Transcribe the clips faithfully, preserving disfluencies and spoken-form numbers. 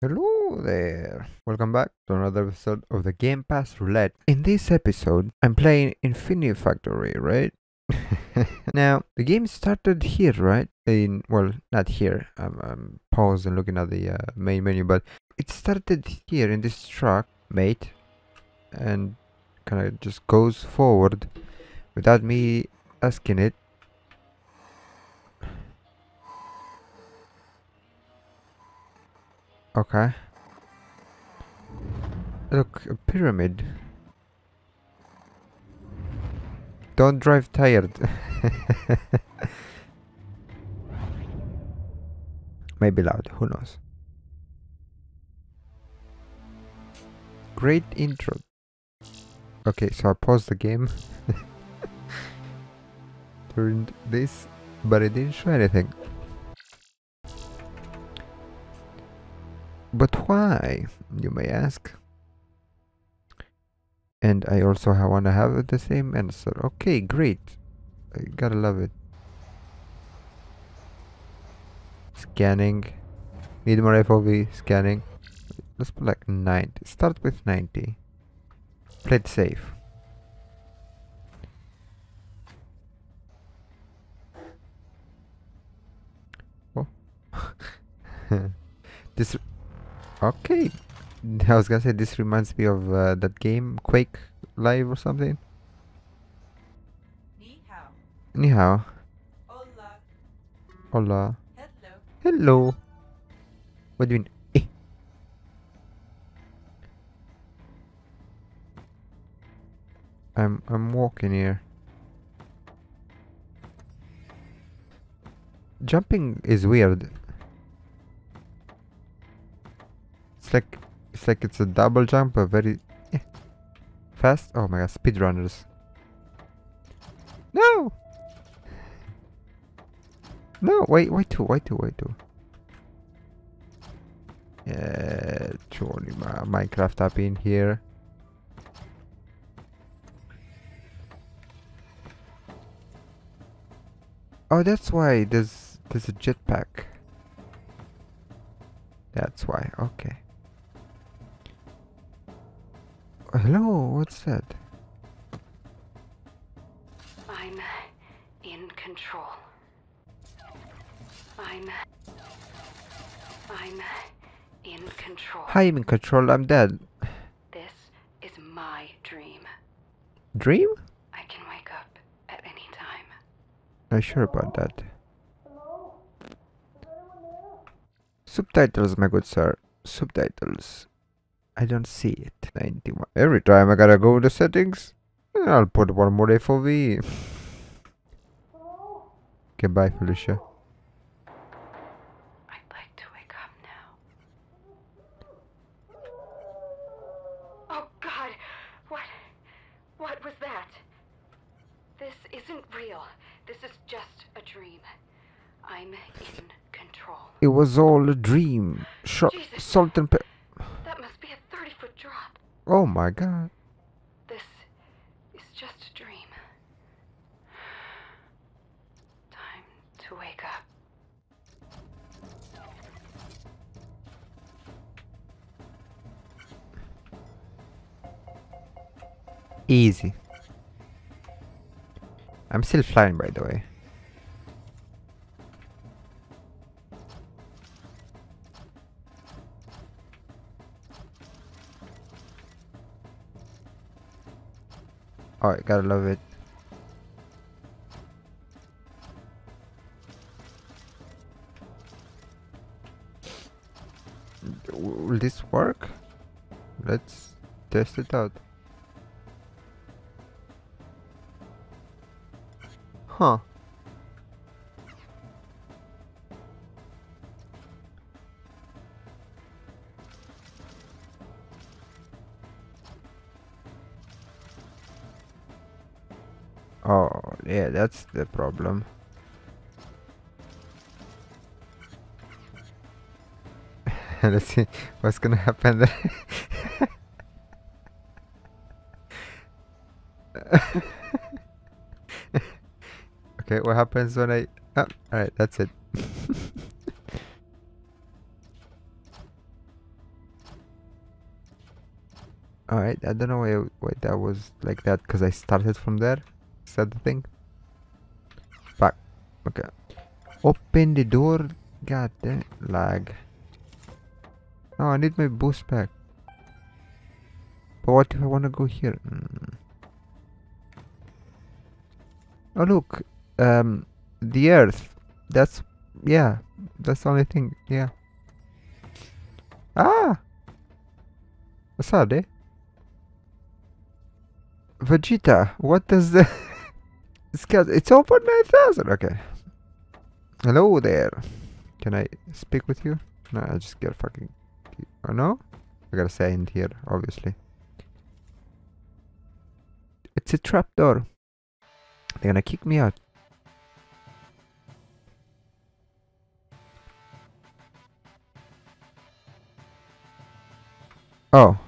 Hello there! Welcome back to another episode of the GamePass Roulette. In this episode, I'm playing Infinifactory, right? Now, the game started here, right? In well, not here. I'm, I'm paused and looking at the uh, main menu, but it started here in this truck, mate, and kind of just goes forward without me asking it. Okay. Look, a pyramid. Don't drive tired. Maybe loud, who knows. Great intro. Okay, so I paused the game. Turned this, but it didn't show anything. But why, you may ask? And I also want to have the same answer. Okay, great. I gotta love it. Scanning. Need more F O V. Scanning. Let's put like ninety. Start with ninety. Play it safe. Oh. This... Okay, I was gonna say this reminds me of uh, that game Quake Live or something. Ni hao. Ni hao. Hola. Hola. Hello. Hello. What do you mean? Eh. I'm I'm walking here. Jumping is weird. It's like it's like it's a double jump, but very eh, fast. Oh my god, speedrunners. No! No, wait, wait two, wait two, wait two. Yeah, surely my Minecraft up in here. Oh, that's why there's there's a jetpack. That's why, okay. Hello, what's that? I'm in control. I'm I'm in control. I'm in control, I'm dead. This is my dream. Dream? I can wake up at any time. Not sure about that. Subtitles, my good sir. Subtitles. I don't see it. ninety-one. Every time I gotta go to settings, I'll put one more F O V. Okay, bye, Felicia. I'd like to wake up now. Oh God, what, what was that? This isn't real. This is just a dream. I'm in control. It was all a dream. Sh Jesus. Salt and pepper. Oh my god. This is just a dream. Time to wake up. Easy. I'm still flying, by the way. Oh, I gotta love it. Will this work? Let's test it out. Huh. Oh, yeah, that's the problem. Let's see what's gonna happen there. Okay, what happens when I... Oh, alright, that's it. Alright, I don't know why, why that was like that, because I started from there. Is that the thing? Fuck. Okay. Open the door. God damn lag. Oh, I need my boost back. But what if I want to go here? Mm. Oh look, um, the earth. That's, yeah, that's the only thing, yeah. Ah! What's up, eh? Vegeta, what does the... It's over nine thousand, okay. Hello there. Can I speak with you? No, I just get fucking... Oh no? I gotta say in here, obviously. It's a trapdoor. They're gonna kick me out. Oh.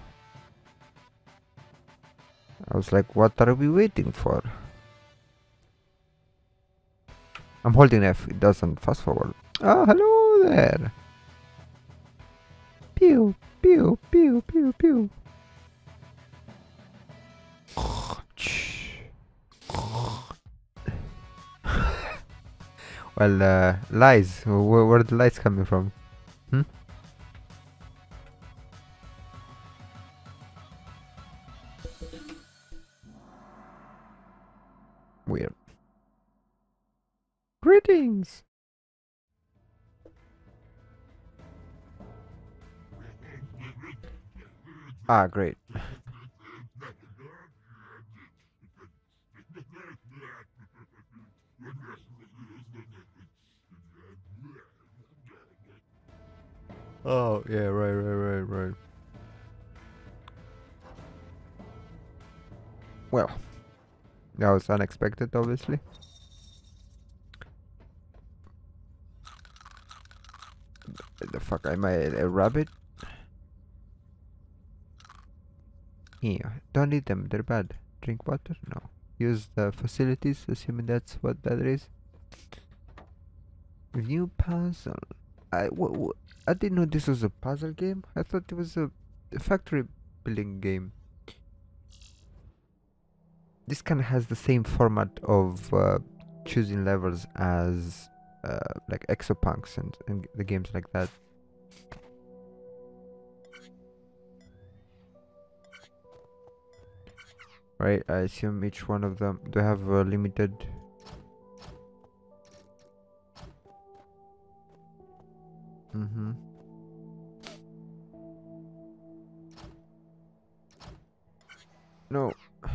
I was like, what are we waiting for? I'm holding F, it doesn't fast forward. Oh, hello there. Pew, pew, pew, pew, pew. Well, uh, lies. Where, where are the lights coming from? Hmm? Weird. Greetings! Ah, great. Oh, yeah, right, right, right, right. Well, that was unexpected, obviously. The fuck, am I a rabbit? Yeah, don't eat them, they're bad. Drink water? No. Use the facilities, assuming that's what that is. New puzzle. I, w w I didn't know this was a puzzle game. I thought it was a factory building game. This kind of has the same format of uh, choosing levels as uh, like Exopunks and, and the games like that. Right, I assume each one of them... Do I have a limited... Mm-hmm. No. I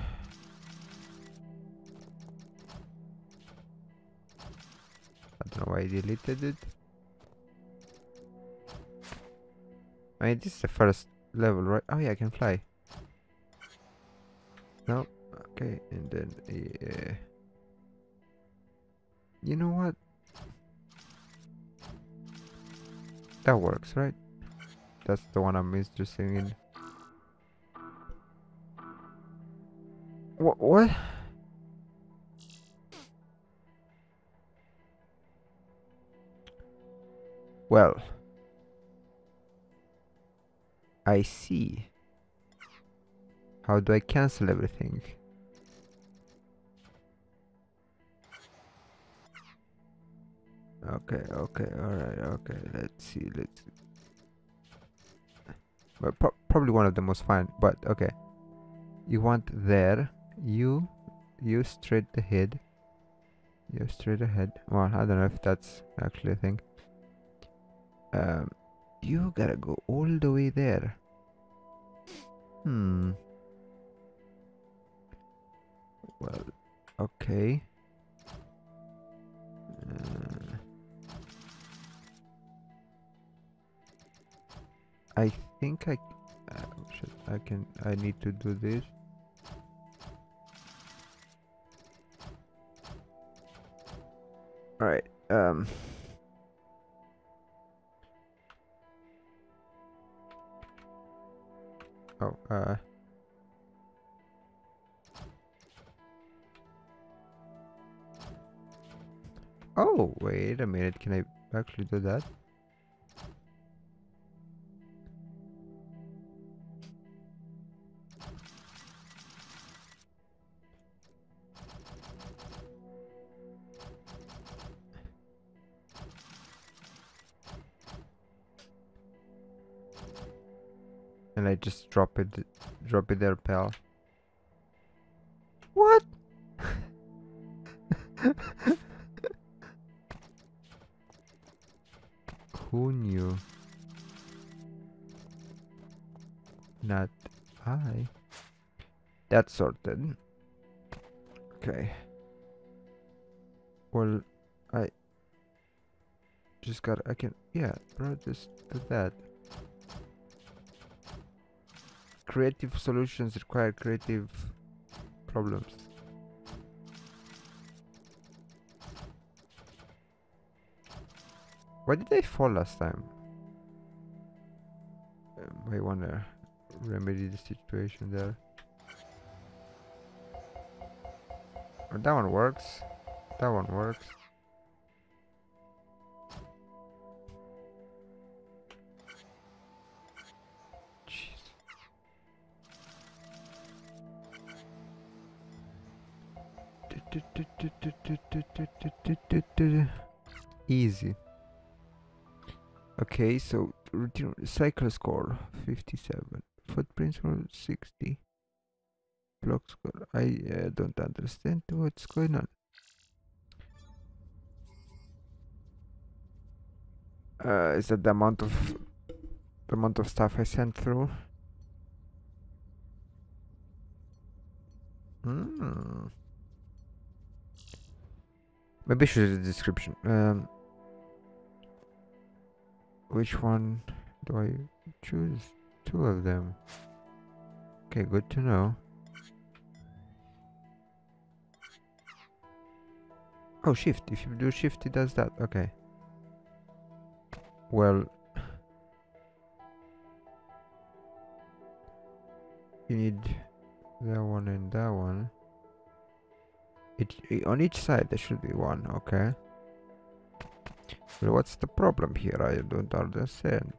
don't know why I deleted it. I mean, this is the first level, right? Oh yeah, I can fly. No, okay, and then yeah. You know what? That works, right? That's the one I'm interested in. What? What? Well, I see. How do I cancel everything? Okay, okay, alright, okay, let's see, let's see. Well, pro probably one of them was fine, but okay. You want there, you, you straight ahead. You straight ahead. Well, I don't know if that's actually a thing. Um, you gotta go all the way there. Hmm. Well, okay. Uh, I think I, uh, shit, I can. I need to do this. All right. Um. Oh. Uh. Oh, wait a minute, can I actually do that? And I just drop it, drop it there, pal. What? Who knew? Not I. That's sorted. Okay. Well, I just got. I can. Yeah, bro. Just do that. Creative solutions require creative problems. Why did I fall last time? Um, I wanna remedy the situation there. Oh, that one works. That one works. Jeez. Easy. Okay, so routine cycle score fifty-seven, footprints were sixty, block score. I uh, don't understand what's going on. Uh, is that the amount of the amount of stuff I sent through? Hmm. Maybe I should read the description. Um. Which one do I choose? Two of them. Okay, good to know. Oh, shift. If you do shift, it does that. Okay. Well, you need that one and that one. It, it on each side there should be one. Okay. Well, what's the problem here? I don't understand.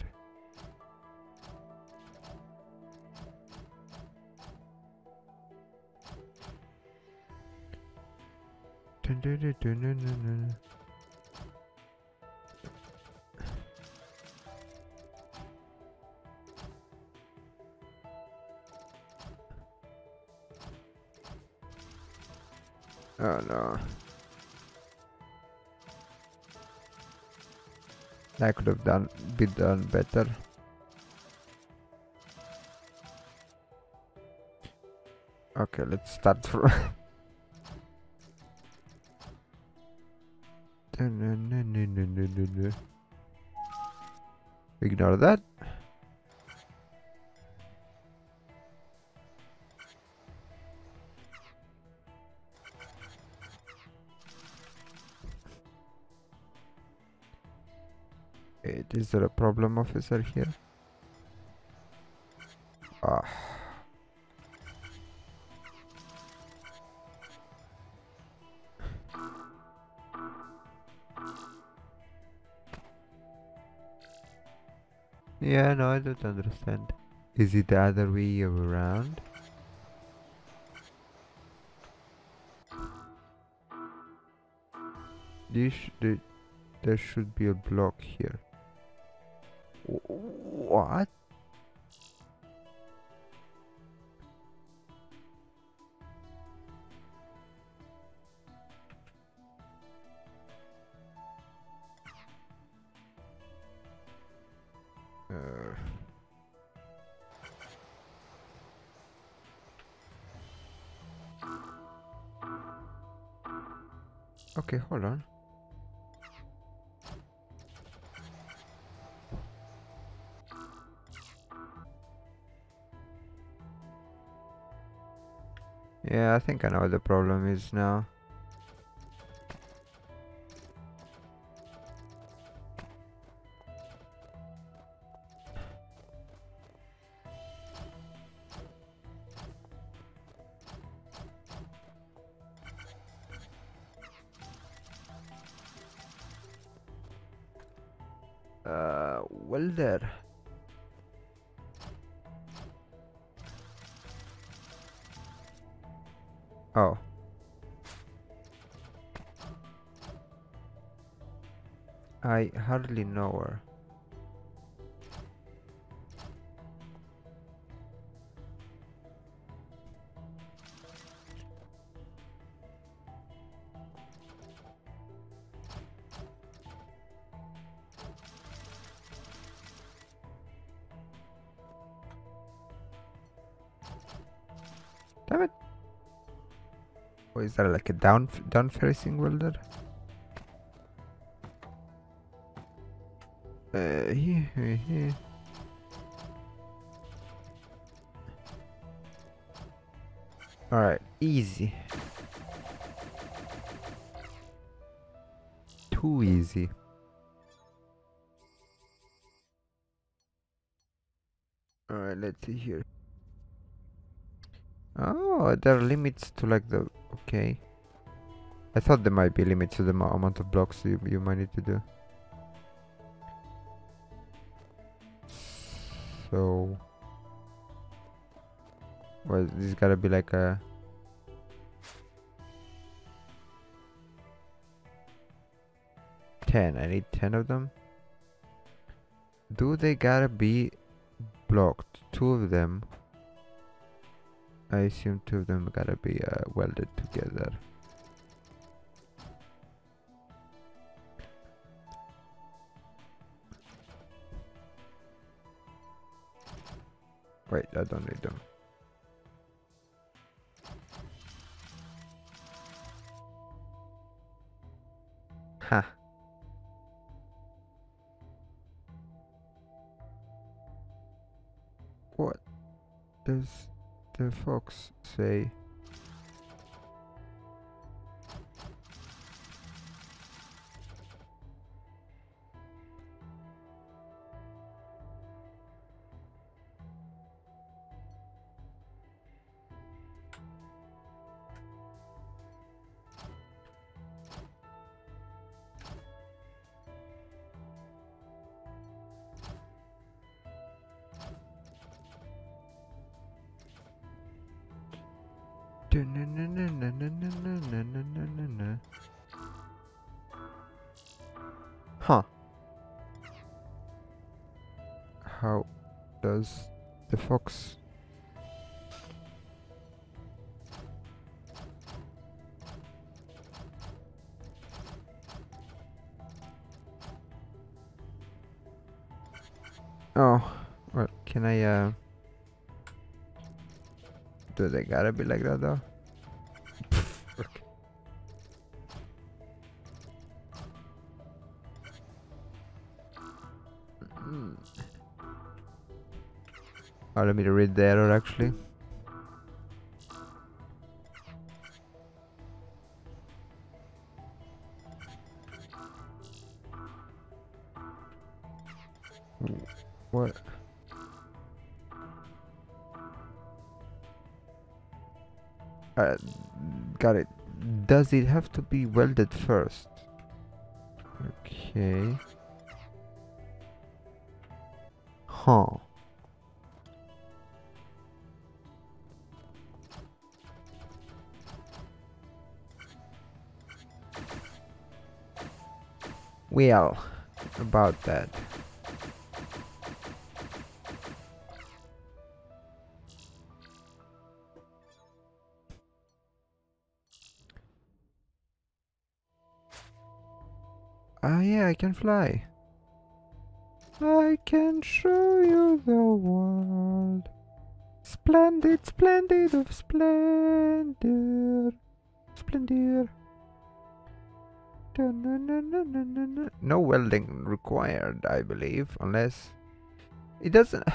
Oh no. I could have done be done better. Okay, let's start from ignore that. Is there a problem officer here? Ah. Yeah, no, I don't understand. Is it the other way around? This, the, there should be a block here. What? Uh. Okay, hold on. Yeah, I think I know what the problem is now. Uh, welder. Oh. I hardly know her. Damn it! Oh, is that like a down down facing welder? Uh, here, here, here. All right, easy. Too easy. All right, let's see here. Oh, there are limits to like the... Okay. I thought there might be limits to the amount of blocks you, you might need to do. So... Well, this gotta be like a... ten. I need ten of them. Do they gotta be blocked? Two of them. I assume two of them gotta be uh, welded together. Wait, I don't need them. Ha. Huh. What does the fox say? Huh. How does the fox... Oh, well, can I, uh... do they gotta be like that though? Oh, let me read the error actually. What? Uh, got it. Does it have to be welded first? Okay. Huh. Well, about that. Ah, yeah, I can fly. I can show you the world. Splendid, splendid of splendor. Splendor. No, no, no, no, no, no. No welding required, I believe, unless it doesn't.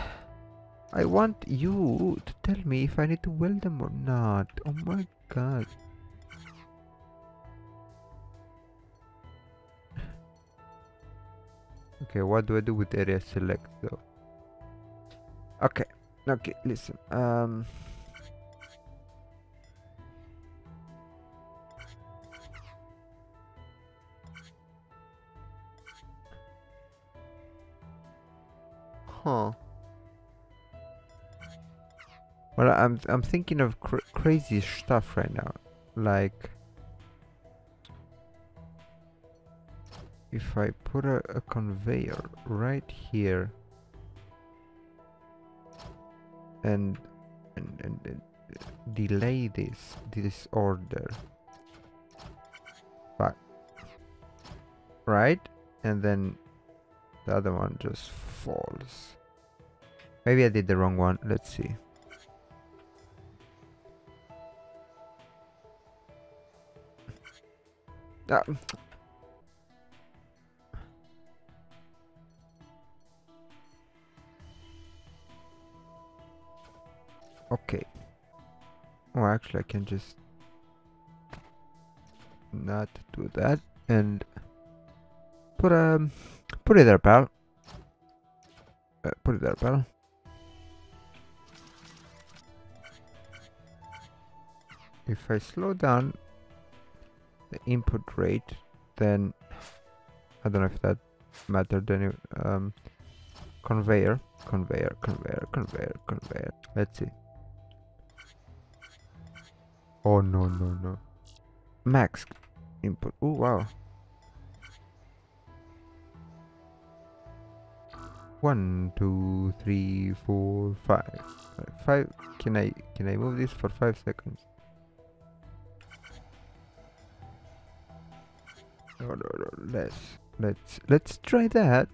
I want you to tell me if I need to weld them or not. Oh my god. Okay, what do I do with area select though? Okay, okay, listen. Um. Huh. Well, I'm I'm thinking of cr crazy stuff right now. Like, if I put a, a conveyor right here, and and, and and delay this this order, but right, and then the other one just falls. Maybe I did the wrong one. Let's see. Uh, okay. Oh, actually, I can just not do that and put um put it there, pal. Uh, put it there, pal. If I slow down the input rate, then I don't know if that mattered any. Um, conveyor, conveyor, conveyor, conveyor, conveyor. Let's see. Oh no no no! Max input. Oh wow! One, two, three, four, five. Five. Can I can I move this for five seconds? No, no, no, let's let's let's try that.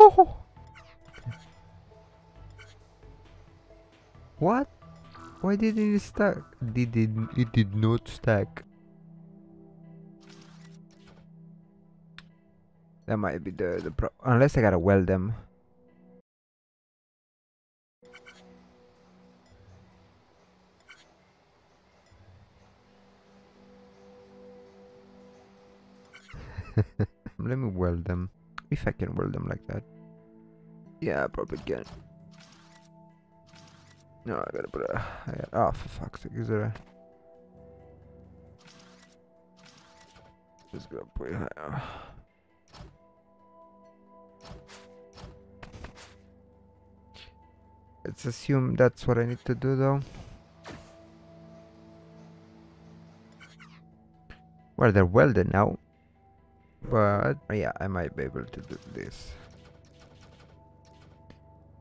Oh, okay. What? Why didn't it stack? Did it? It did not stack. That might be the the pro. Unless I gotta weld them. Let me weld them. If I can weld them like that. Yeah, I probably can. No, I gotta put a... I gotta, oh, for fuck's sake, is there a... Just gonna put it higher. Let's assume that's what I need to do, though. Well, they're welded now. But yeah, I might be able to do this.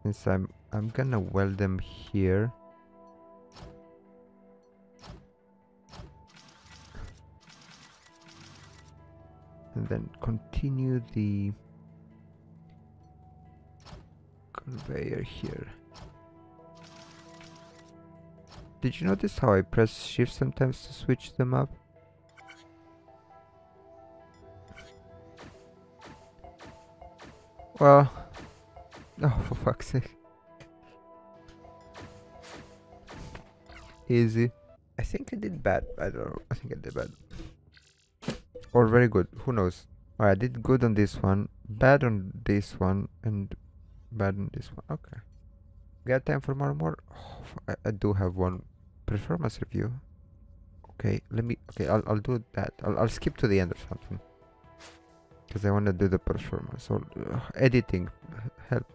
Since I'm I'm gonna weld them here. And then continue the conveyor here. Did you notice how I press shift sometimes to switch them up? Well, oh, for fuck's sake. Easy. I think I did bad. I don't know. I think I did bad. Or very good. Who knows? Alright, I did good on this one, bad on this one, and bad on this one. Okay. Got time for more and more? Oh, I, I do have one performance review. Okay, let me. Okay, I'll, I'll do that. I'll, I'll skip to the end or something. Because I want to do the performance or uh, editing. Help.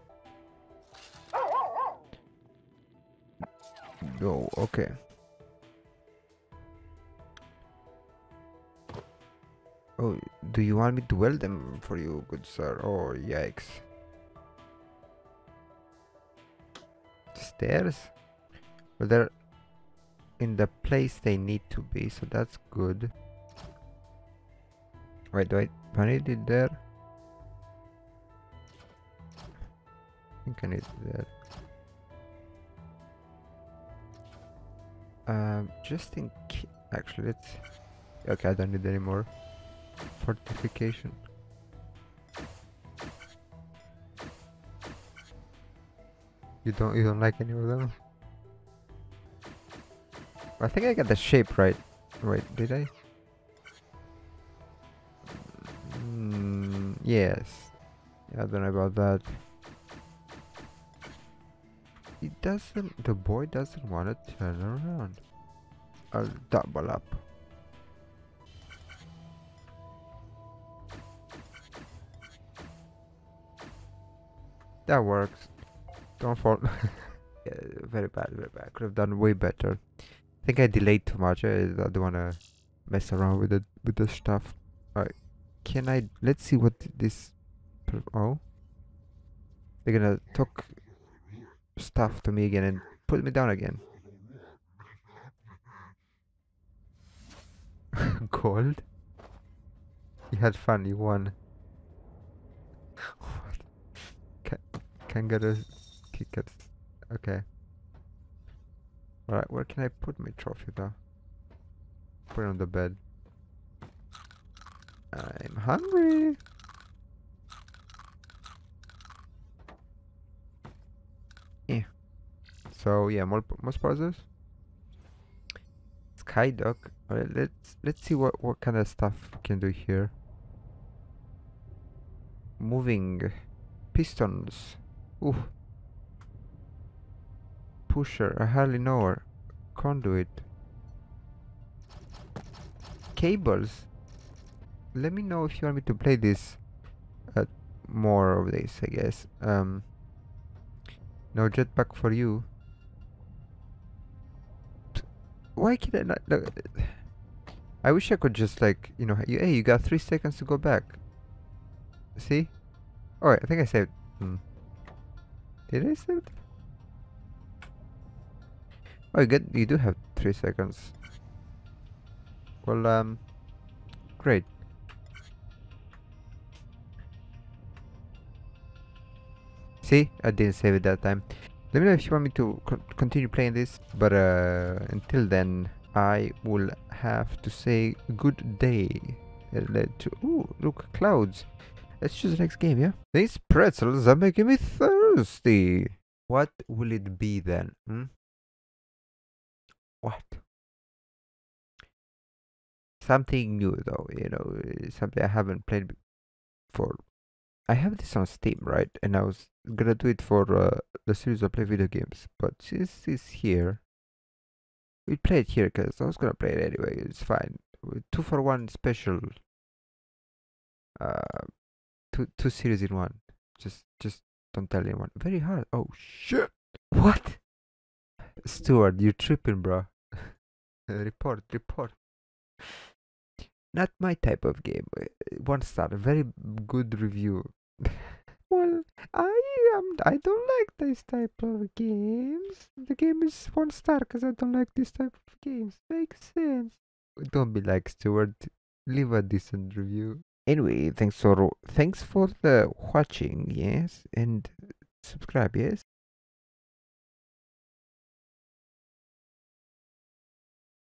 No, okay. Oh, do you want me to weld them for you, good sir? Oh, yikes. Stairs? Well, they're in the place they need to be, so that's good. Wait, do I, do I need it there? I think I need it there. Um, just in case. Actually, let's. Okay, I don't need any more fortification. You don't. You don't like any of them. I think I got the shape right. Wait, did I? Mm, yes. I don't know about that. It doesn't. The boy doesn't want to turn around. I'll double up. That works. Don't fall. Yeah, very bad, very bad. Could have done way better. I think I delayed too much. I don't want to mess around with the with the stuff. Alright. Can I? Let's see what this. Oh. They're gonna talk stuff to me again and put me down again. Gold? You had fun, you won. What? Kangaroos kickers. Okay. Alright, where can I put my trophy though? Put it on the bed. I'm hungry. Yeah. So yeah, more more puzzles. Sky Dock. Alright, let's let's see what what kind of stuff we can do here. Moving pistons. Ooh. Pusher. I hardly know her. Conduit. Cables. Let me know if you want me to play this. Uh, more of this, I guess. Um. No jetpack for you. Why can I not? Look, I wish I could just like you know. You, hey, you got three seconds to go back. See? All right. I think I saved. Hmm. Did I save? Oh, you get. You do have three seconds. Well, um, great. See, I didn't save it that time. Let me know if you want me to con continue playing this, but uh, until then, I will have to say good day. To ooh, look, clouds. Let's choose the next game, yeah? These pretzels are making me thirsty. What will it be then? Hmm? What? Something new though, you know, something I haven't played before. I have this on Steam, right? And I was gonna do it for uh, the series I play video games, but since it's here, we play it here because I was gonna play it anyway. It's fine. Two for one special. Uh, two two series in one. Just just don't tell anyone. Very hard. Oh shit! What? Stuart, you're tripping, bro. report, report. Not my type of game. One star. Very good review. Well, I am. I don't like this type of games. The game is one star because I don't like this type of games. Makes sense. Don't be like Stuart. Leave a decent review. Anyway, thanks for thanks for the watching. Yes, and subscribe. Yes,